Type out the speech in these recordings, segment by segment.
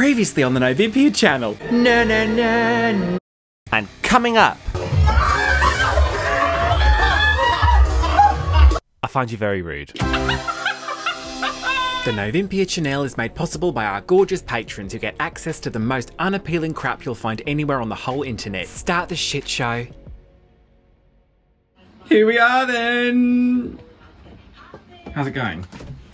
Previously on the Novympia channel. No, no, no. And coming up, I find you very rude. The Novympia channel is made possible by our gorgeous patrons who get access to the most unappealing crap you'll find anywhere on the whole internet. Start the shit show. Here we are then. How's it going?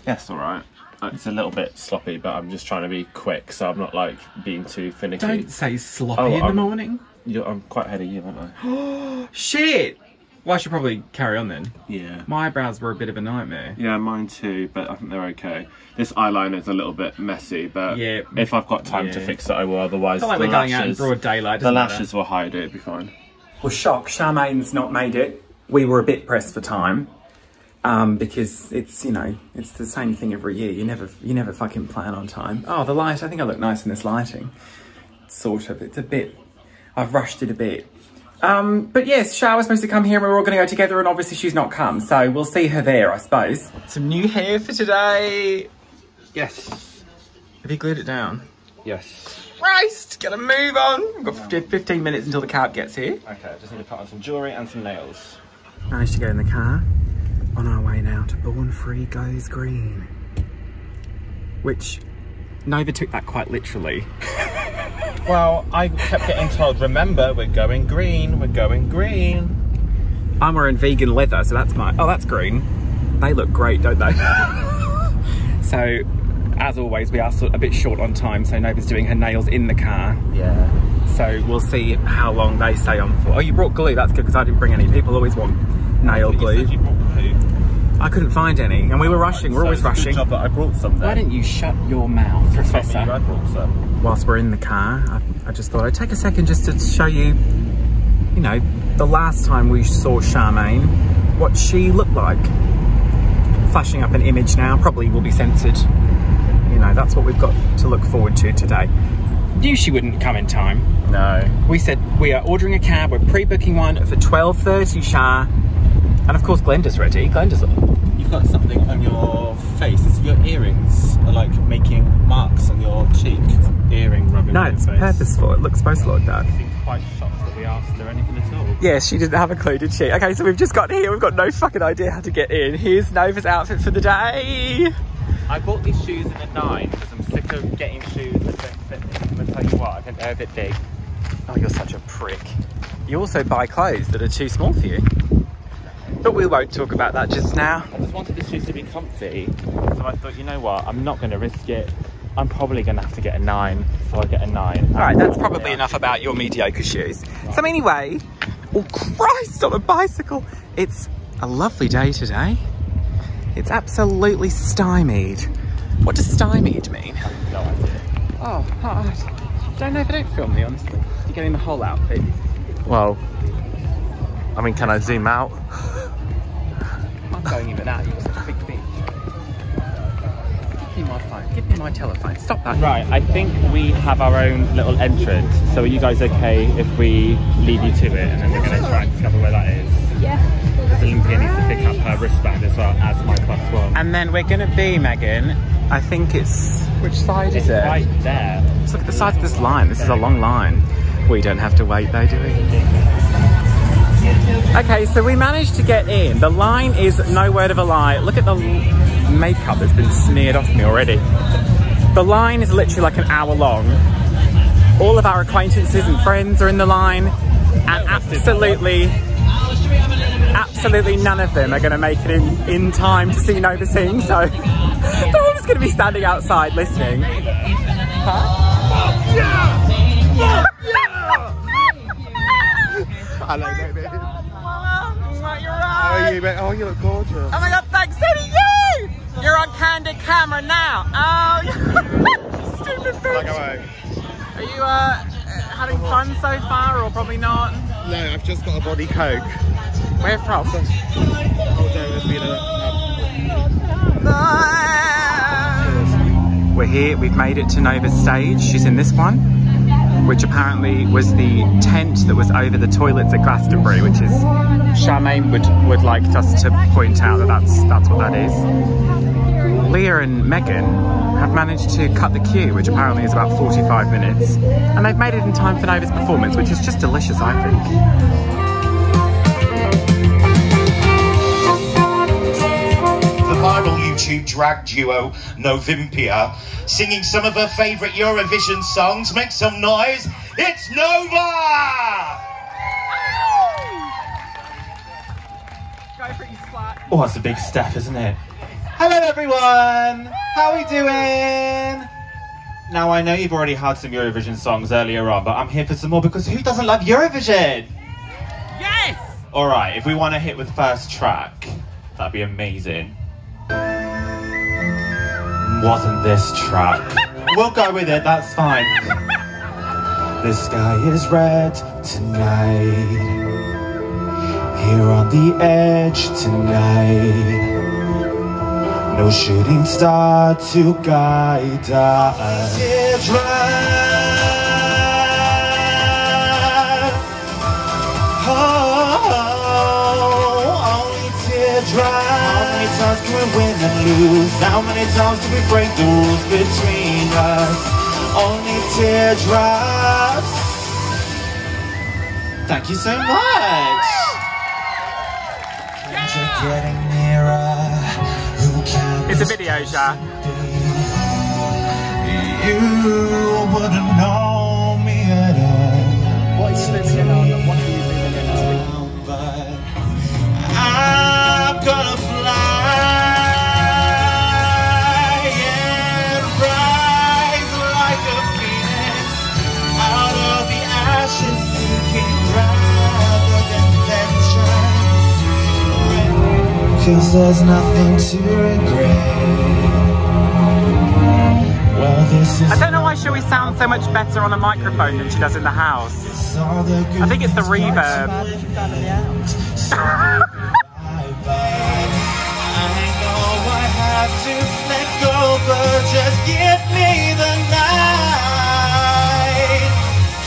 Yes, alright. It's a little bit sloppy, but I'm just trying to be quick, so I'm not like being too finicky. Don't say sloppy in the morning. I'm quite ahead of you, aren't I? Oh shit! Well, I should probably carry on then. Yeah. My eyebrows were a bit of a nightmare. Yeah, mine too, but I think they're okay. This eyeliner's a little bit messy, but yeah, if I've got time to fix it, I will. Otherwise, I feel like they're going out in broad daylight. The lashes will hide it. It'll be fine. Well, shock. Charmaine's not made it. We were a bit pressed for time. Because it's, you know, it's the same thing every year. You never fucking plan on time. Oh, the light, I think I look nice in this lighting. Sort of, it's a bit, I've rushed it a bit. But yes, Char was supposed to come here and we were all gonna go together and obviously she's not come, so we'll see her there, I suppose. Some new hair for today. Yes. Have you glued it down? Yes. Christ, gotta move on. We've got 15 minutes until the cab gets here. Okay, I just need to put on some jewellery and some nails. Managed to get in the car. On our way now to Bourne Free Goes Green. Which, Nova took that quite literally. Well, I kept getting told, remember, we're going green, we're going green. I'm wearing vegan leather, so that's my, oh, that's green. They look great, don't they? So, as always, we are a bit short on time, so Nova's doing her nails in the car. Yeah. So we'll see how long they stay on for. Oh, you brought glue, that's good, because I didn't bring any. People always want nail glue. I couldn't find any, and we were rushing. We're always rushing. Good job that I brought some. Why didn't you shut your mouth, Professor? I brought some. Whilst we're in the car, I just thought I'd take a second just to show you, you know, the last time we saw Charmaine, what she looked like. Flashing up an image now, probably will be censored. You know, that's what we've got to look forward to today. Knew she wouldn't come in time. No. We said we are ordering a cab. We're pre-booking one for 12:30, Char. And of course, Glenda's ready. Glenda's. You've got something on your face. It's your earrings are like making marks on your cheek. It's an earring rubbing. No, it's your face. Purposeful. It looks supposed to look like that. She seems quite shocked that we asked her anything at all. Yeah, she didn't have a clue, did she? Okay, so we've just got here. We've got no fucking idea how to get in. Here's Nova's outfit for the day. I bought these shoes in a 9 because I'm sick of getting shoes that don't fit me. I'm gonna tell you what, I think they're a bit big. Oh, you're such a prick. You also buy clothes that are too small for you. But we won't talk about that just now. I just wanted the shoes to be comfy, so I thought, you know what, I'm not going to risk it. I'm probably going to have to get a 9, so I get a 9. Alright, that's probably enough about your mediocre shoes. Right. So anyway, oh Christ, on a bicycle! It's a lovely day today. It's absolutely stymied. What does stymied mean? I have no idea. Oh, I don't know if I don't film me, honestly. You're getting the whole outfit. Well, I mean, can I zoom out? I'm going even out, you're such a big bitch. Give me my phone, give me my telephone, stop that. Right, I think we have our own little entrance, so are you guys okay if we lead you to it and then we're going to try and discover where that is? Yeah. Because Olympia needs to pick up her wristband as well as my +1. And then we're going to be, Megan, I think it's... Which side is it? It's right there. Just look at the side of this line, this is a long line. We don't have to wait though, do we? Okay, so we managed to get in. The line is no word of a lie. Look at the makeup that's been smeared off me already. The line is literally like an hour long. All of our acquaintances and friends are in the line, and absolutely none of them are going to make it in time to see Nova sing, so they're all just going to be standing outside listening. Huh? Yeah! Hello, baby. How are you, babe? Oh, you look gorgeous. Oh my God, thanks, Eddie, you! You're on candid camera now. Oh, you stupid bitch. Are you having fun so far, or probably not? No, I've just got a body coke. Where from? We're here, we've made it to Nova's stage. She's in this one, which apparently was the tent that was over the toilets at Glastonbury, which is, Charmaine would like us to point out that that's what that is. Leah and Megan have managed to cut the queue, which apparently is about 45 minutes, and they've made it in time for Nova's performance, which is just delicious, I think. The viral YouTube drag duo Novympia singing some of her favourite Eurovision songs. Make some noise. It's Nova! Oh, that's a big step, isn't it? Hello everyone! How are we doing? Now I know you've already had some Eurovision songs earlier on, but I'm here for some more because who doesn't love Eurovision? Yes! Alright, if we want to hit with first track, that'd be amazing. Wasn't this track? We'll go with it, that's fine. The sky is red tonight, here on the edge tonight, no shooting star to guide us. It's right. Oh, oh, only teardrop. How many times do we win and lose? How many times do we break the rules between us? Only teardrops. Thank you so much. Getting nearer, who can it's a video, Sha. You wouldn't know me at all. What is living in on? What are you living in? But I'm gonna fly and rise like a phoenix out of the ashes, seeking rather than venture. 'Cause there's nothing to regret. Well, this is, I don't know why Shuey sounds so much better on a microphone than she does in the house. I think it's the reverb. I know I have to let go, but just give me the night.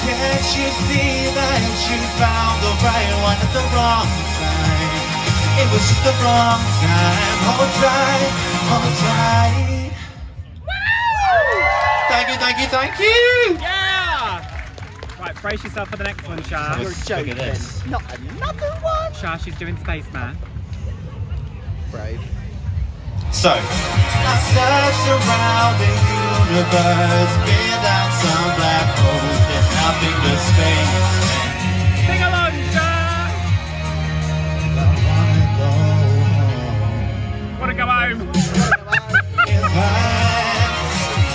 Can't you see that you found the right one at the wrong time? It was just the wrong time. Hold tight, hold tight. Woo! Thank you, thank you, thank you. Yeah. Right, brace yourself for the next one, Sha. You're joking. Not another one. Sha, she's doing Spaceman. Brave. So. I searched around the universe without some black holes. There's nothing but space. Sing along, Sha. I go home.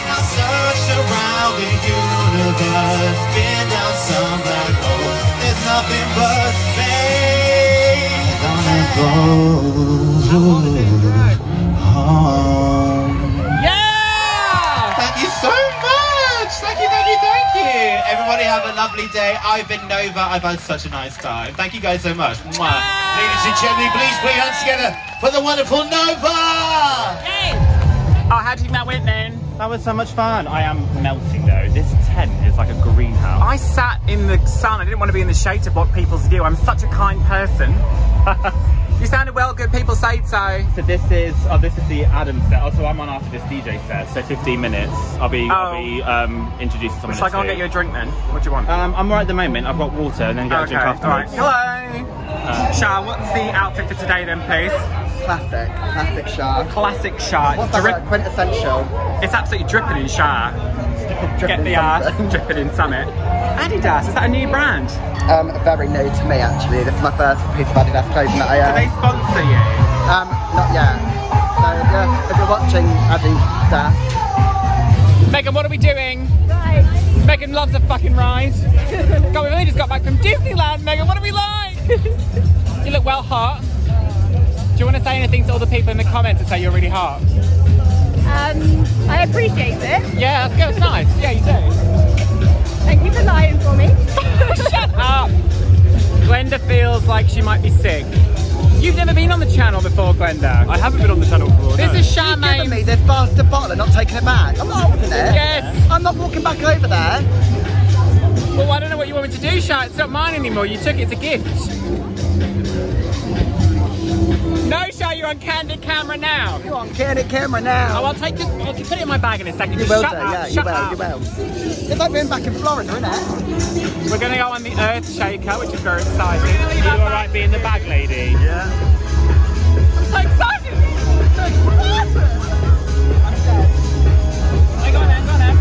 I searched around the universe, been down some black holes. There's nothing but space. I wanna go home. Yeah! Thank you so much. Thank you, thank you, thank you. Everybody have a lovely day. I've been Nova. I've had such a nice time. Thank you guys so much. Mwah. Ladies and gentlemen, please put your hands together for the wonderful Nova! Yay! Oh, how did that went then? That was so much fun. I am melting though. This tent is like a greenhouse. I sat in the sun. I didn't want to be in the shade to block people's view. I'm such a kind person. You sounded well good, people say so. So this is the Adam set. Also, I'm on after this DJ set, so 15 minutes. I'll be introducing someone. It's like I'll get you a drink then. What do you want? I'm right at the moment. I've got water and then get a drink afterwards. All right. Hello. Shah, what's the outfit for today then, please? Classic. Classic Shah. Classic Shah. What's that, like quintessential? It's absolutely dripping in Shah. Get the ass, dripping in Summit. Adidas, is that a new brand? Very new to me actually. This is my first piece of Adidas clothing that I own. Do they sponsor you? Not yet. So yeah, if you're watching Adidas. Megan, what are we doing? Right. Megan loves a fucking ride. God, we really just got back from Disneyland, Megan, what are we like? You look well hot. Do you want to say anything to all the people in the comments that say you're really hot? I appreciate it. Yeah, that's good, it's nice. Yeah, you do. Thank you for lying for me. Shut up! Glenda feels like she might be sick. You've never been on the channel before, Glenda. I haven't been on the channel before. This is Shah. You've given me this bastard bottle and not taking it back. I'm not holding it. Yes. I'm not walking back over there. Well, I don't know what you want me to do, Shah. It's not mine anymore. You took it as a gift. No, Shah, you're on candid camera now. You're on candid camera now. Oh, I'll take this. I can put it in my bag in a second. Just shut up, yeah, shut up. It's like being back in Florida, isn't it? We're going to go on the Earth Shaker, which is very exciting. Really, you all right being the bag lady? Yeah. I'm so excited. I'm so excited. I'm scared. Oh, go on then, go on then.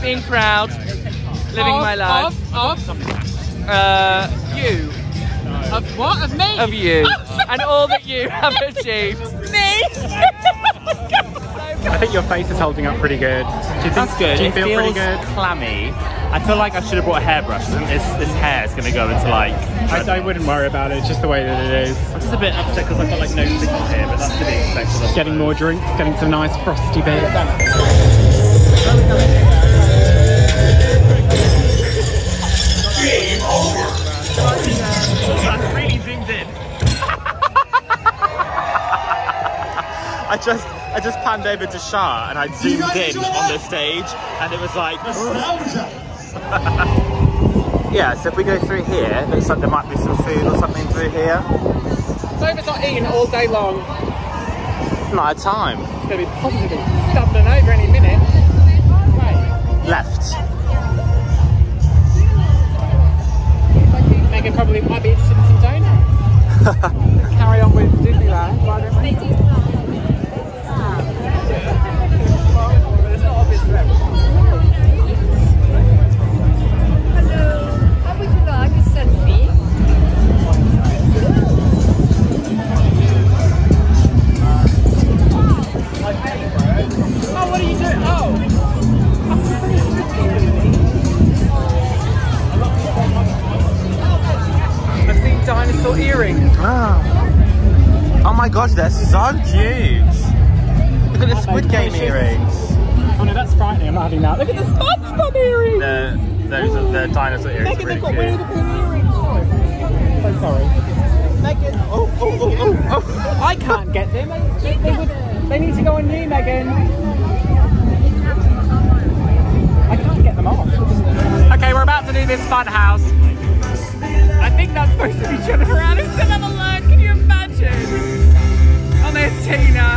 Being proud, living my life. You. No. Of what? Of me? Of you. And all that you have achieved. Me? I think your face is holding up pretty good. Do you think, good. Do you feel pretty good? Clammy. I feel like I should have brought a hairbrush. This hair is going to go into like... I wouldn't worry about it, just the way that it is. I'm just a bit upset because I've got like no fingers here, but that's to be expected. Getting more drinks, getting some nice frosty bits. Really zoomed in. I just panned over to Shah and I zoomed in on the stage and it was like... Yeah, so if we go through here, it looks like there might be some food or something through here. Sova's not eating all day long. Not a time. It's going to be possibly stumbling over any minute. Right. Left. Megan probably might be interested in some donuts. Carry on with Disneyland. Why don't we? Gosh, they're so cute! Look at the Squid Game earrings. Oh no, that's frightening, I'm not having that. Look at the SpongeBob earrings! Those are the dinosaur earrings. Megan, they've got weird earrings. I'm so sorry. Megan, oh! I can't get them. They need to go on you, Megan. I can't get them off. Okay, we're about to do this fun house. I think that's supposed to be Jennifer Aniston. Have a look, can you imagine? Oh, there's Tina.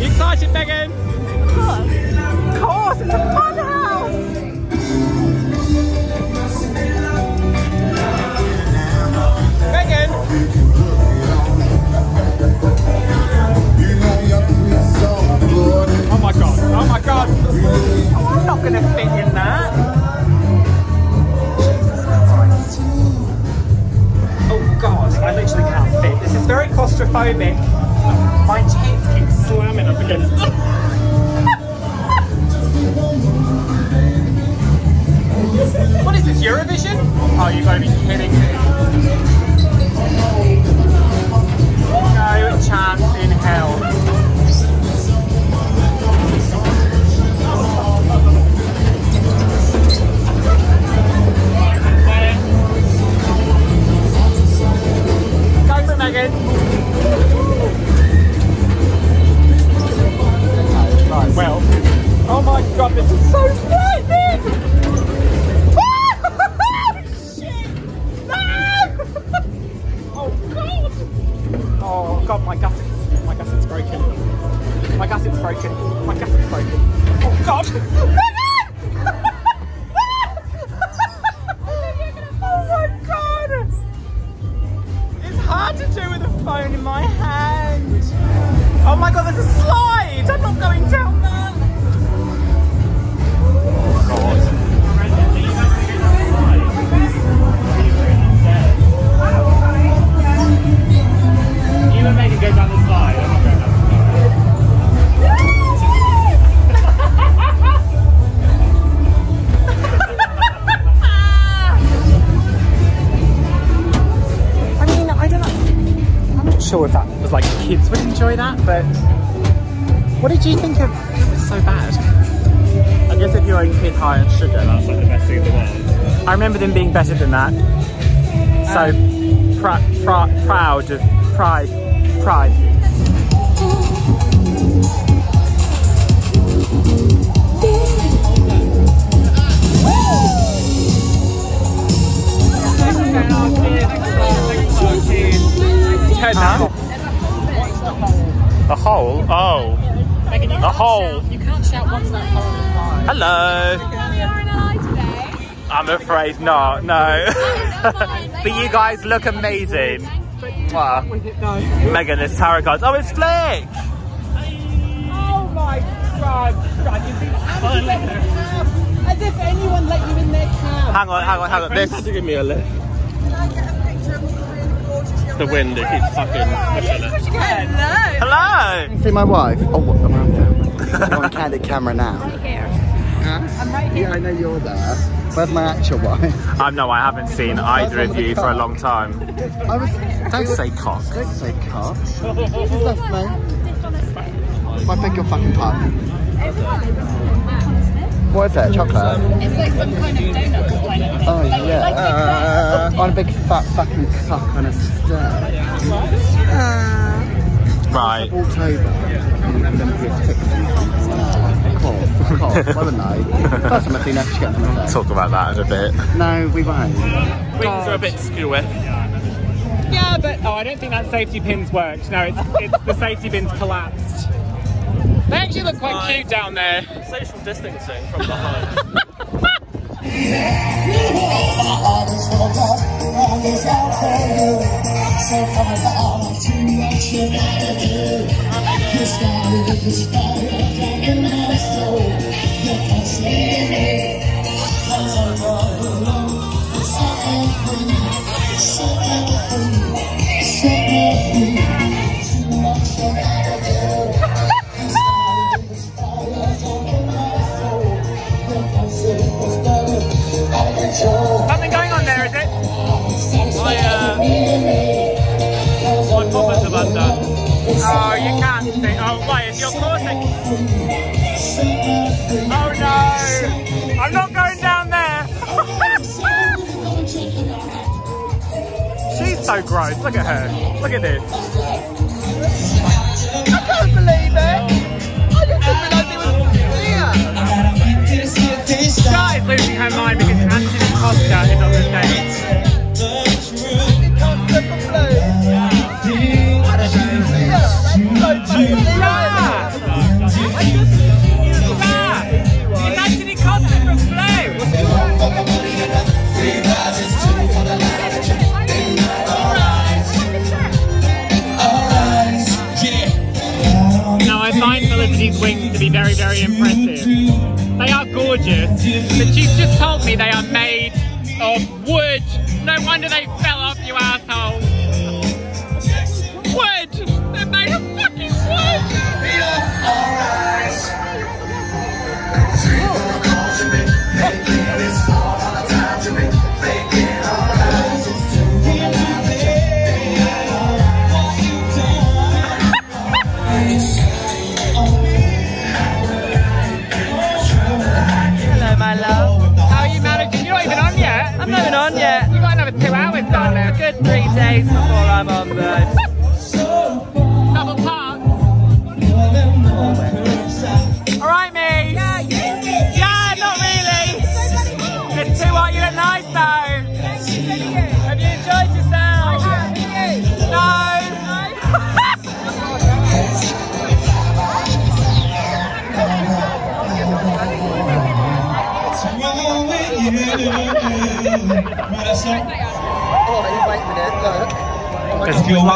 You excited, Megan? Of course. Of course, it's a fun house. Megan. Oh my God, oh my God. Oh, I'm not going to fit in that. Oh God, I literally can't. This is very claustrophobic. My tits keep slamming up against it. What is this, Eurovision? Oh, you've got to be kidding me. No chance in hell. Megan. Right, well. Oh my God, this is so frightening! Oh, shit! No! Oh God! Oh God, my gusset's. My gusset's broken. My gusset's broken. My gusset's broken. Oh God! In my hand. Oh my God, there's a slide. I'm not going down that. Oh God. You and Megan go down the slide. I'm not going down the slide. I mean, I don't know. Sure if that was like kids would enjoy that, but what did you think of it? Was so bad. I guess if you're eating kid high on sugar, that's like the best thing in the world. I remember them being better than that. So pride. Huh? The hole? Oh. Megan, the hole. You can't shout once that hole is live. Hello. I'm afraid not, no. But you guys look amazing. Wow. Megan, there's tarot cards. Oh, it's Flick! Oh my As if anyone let you in their cab. Hang on. This had to give me a lift. Can I get a picture of you in the gorgeous? The wind, it keeps sucking. Hello. Can you see my wife? Oh, what? I'm around there. I'm on candid camera now. I'm right here. Huh? I'm right here. Yeah, I know you're there. Where's my actual wife? No, I haven't seen either of you for a long time. Don't say cock. Don't say cock. Who's left, mate? My big fucking pub. What is it? Chocolate? It's like some kind of donuts. Oh, like, yeah. On a big fat fucking cock on a stir. Right. October. Of course, What a night. First time I've seen her, she gets on the day. Talk about that in a bit. No, we won't. Wings are a bit skewy. Yeah, but I don't think that safety pin's worked. No, it's the safety pin's collapsed. They actually look quite cute down there. Social distancing from behind. Something going on there, is it? My bumpers have undone. Oh, you can't see. Oh, wait, it's your cortex. Oh no! I'm not going down there! She's so gross, look at her. Look at this. I can't believe it! I didn't realise it was here! Guys, losing her mind because Anthony Costa is on the stage. Anthony Costa from Blue. What a shame. That's so funny. Yeah. Anthony Costa from Blue. Now I find Felicity's wings to be very, very impressive. They are gorgeous, but she's just told me they are made of wood. No wonder they fell off, you asshole. Wood! They're made of fucking wood! There's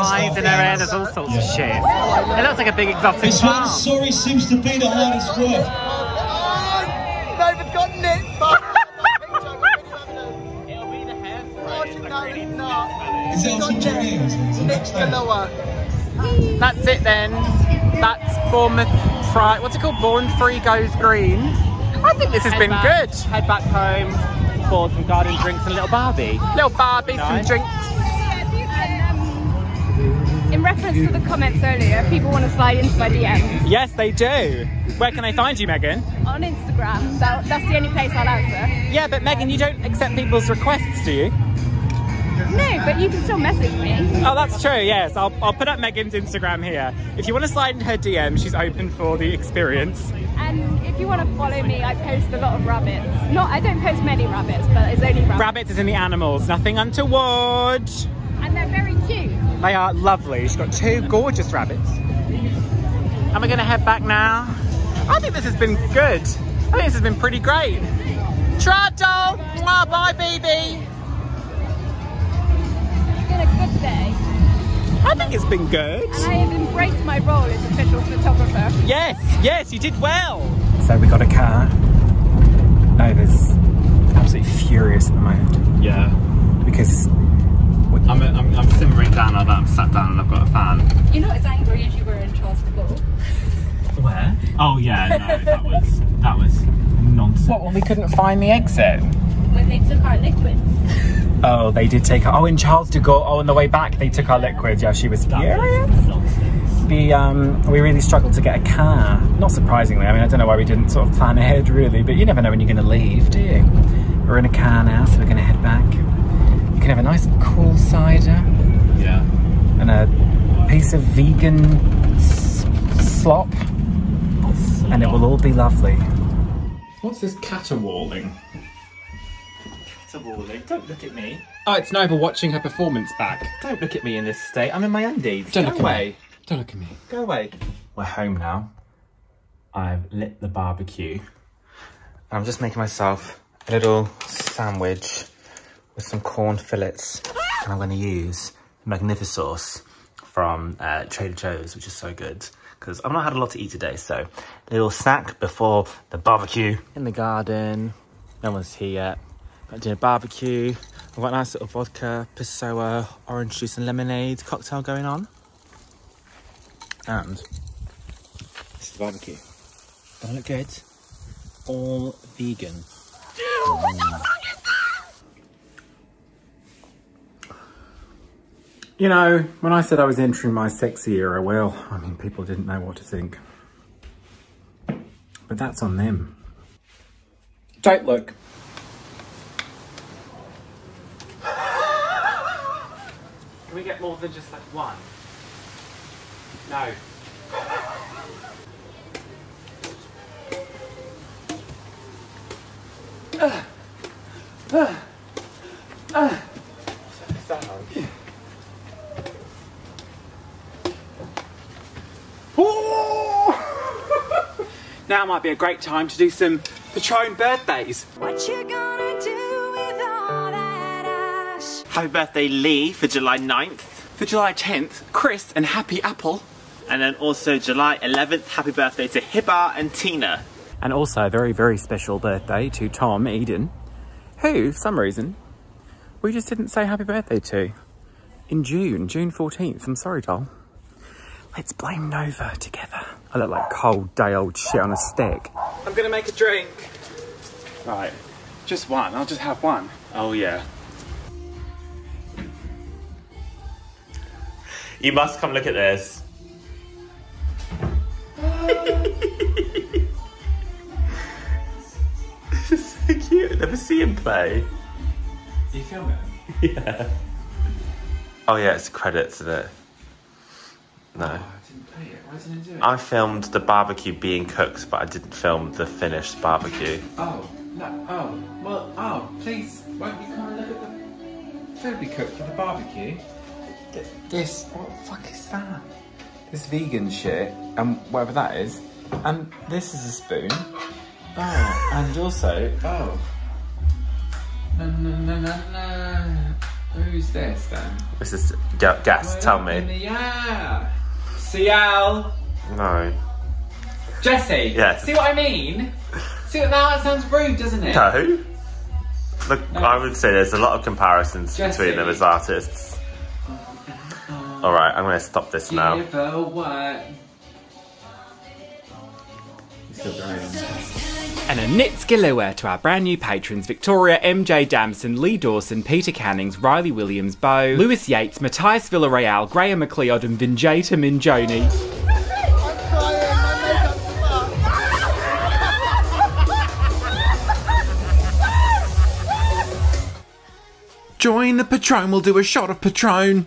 flies in her hair, there's all sorts of shit. It looks like a big exotic farm. This one, sorry, seems to be the hardest work. No, we've gotten it. It'll be the hair. No, it's not. It's Elton James. Nick Galoa. That's it then. That's Bournemouth Pride. What's it called? Bourne Free Goes Green. I think this has been good. Head back home for some garden drinks and a little Barbie. Little Barbie, some drinks. In reference to the comments earlier, people want to slide into my DMs. Yes, they do. Where can they find you, Megan? On Instagram. That's the only place I'll answer. Yeah, but Megan, you don't accept people's requests, do you? No, but you can still message me. Oh, that's true, yes. I'll put up Megan's Instagram here. If you want to slide into her DM, she's open for the experience. And if you want to follow me, I post a lot of rabbits. I don't post many rabbits, but it's only rabbits. Rabbits is in the animals, nothing untoward. And they're very cute. They are lovely. She's got two gorgeous rabbits. And we're going to head back now. I think this has been good. I think this has been pretty great. Traddle! Bye, baby! It's been a good day. I think it's been good. And I have embraced my role as official photographer. Yeah. Yes, yes, you did well. So we got a car. Nova's absolutely furious at the moment. Yeah. Because I'm simmering down like that. I'm sat down and I've got a fan. You're not as angry as you were in Charles de Gaulle. Where? Oh yeah, no, that was nonsense. What, when we couldn't find the exit? When they took our liquids. Oh, they did take our, oh, in Charles de Gaulle, oh, on the way back they took our liquids. Yeah, she was furious. We really struggled to get a car. Not surprisingly, I mean, I don't know why we didn't sort of plan ahead really, but you never know when you're going to leave, do you? We're in a car now, so we're going to head back. You can have a nice cool cider. Yeah. And a piece of vegan slop. And it will all be lovely. What's this caterwauling? Caterwauling? Don't look at me. Oh, it's Nova watching her performance back. Don't look at me in this state. I'm in my undies. Don't look away. Don't look at me. Go away. We're home now. I've lit the barbecue. I'm just making myself a little sandwich with some corn fillets. And I'm going to use Magnificent Sauce from Trader Joe's, which is so good. Because I've not had a lot to eat today, so a little snack before the barbecue. In the garden, no one's here yet. Got dinner barbecue. I've got a nice little vodka, pissoa, orange juice and lemonade cocktail going on. And this is the barbecue. Doesn't look good. All vegan. What the fuck is that? You know, when I said I was entering my sexy era, well, I mean, people didn't know what to think. But that's on them. Don't look. Can we get more than just like one? No. Now might be a great time to do some Patreon birthdays. What you gonna do with all that ash? Happy birthday Lee for July 9th. For July 10th, Chris and Happy Apple. And then also July 11th, happy birthday to Hibba and Tina. And also a very, very special birthday to Tom Eden, who, for some reason, we just didn't say happy birthday to. In June 14th. I'm sorry, Tom. Let's blame Nova together. I look like cold day old shit on a stick. I'm gonna make a drink. Right, just one, I'll just have one. Oh yeah. You must come look at this. This is so cute. I've never seen him play. Do you film it? Yeah. Oh yeah, it's credits, isn't it? No. Oh, I didn't play it. Why didn't I do it? I filmed the barbecue being cooked, but I didn't film the finished barbecue. Oh, no. Oh, well, oh, please. Won't you come and look at the food we cooked for the barbecue? This, what the fuck is that? This vegan shit, and whatever that is, and this is a spoon. Oh, and also, oh. Na na na na na. Who's this then? This is gas. Well, tell me. Yeah. Cial. No. Jesse. Yes. See what I mean? See what that sounds rude, doesn't it? No. Look, no. I would say there's a lot of comparisons Jesse. Between them as artists. All right, I'm gonna stop this now. Give her what? Still going on. And a Nitz Gillowa to our brand new patrons: Victoria, MJ Damson, Lee Dawson, Peter Cannings, Riley Williams, Beau, Lewis Yates, Matthias Villarreal, Graham McLeod, and Vinjata Minjoni. I'm crying, my makeup's fucked. Join the Patron. We'll do a shot of Patron.